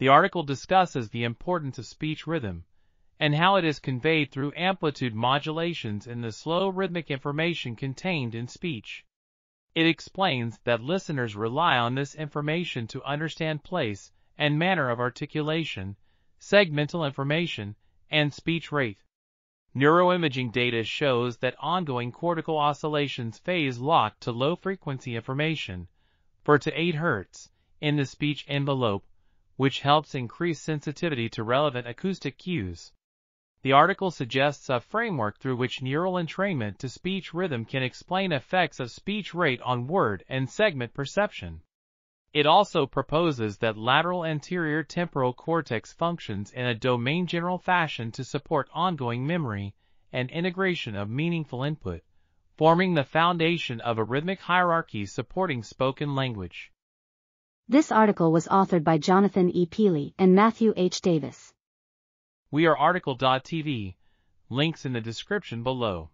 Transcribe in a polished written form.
The article discusses the importance of speech rhythm and how it is conveyed through amplitude modulations in the slow rhythmic information contained in speech. It explains that listeners rely on this information to understand place and manner of articulation, segmental information, and speech rate. Neuroimaging data shows that ongoing cortical oscillations phase lock to low-frequency information, 4 to 8 Hz, in the speech envelope, which helps increase sensitivity to relevant acoustic cues. The article suggests a framework through which neural entrainment to speech rhythm can explain effects of speech rate on word and segment perception. It also proposes that lateral anterior temporal cortex functions in a domain-general fashion to support ongoing memory and integration of meaningful input, forming the foundation of a rhythmic hierarchy supporting spoken language. This article was authored by Jonathan E. Peelle and Matthew H. Davis. We are article.tv. Links in the description below.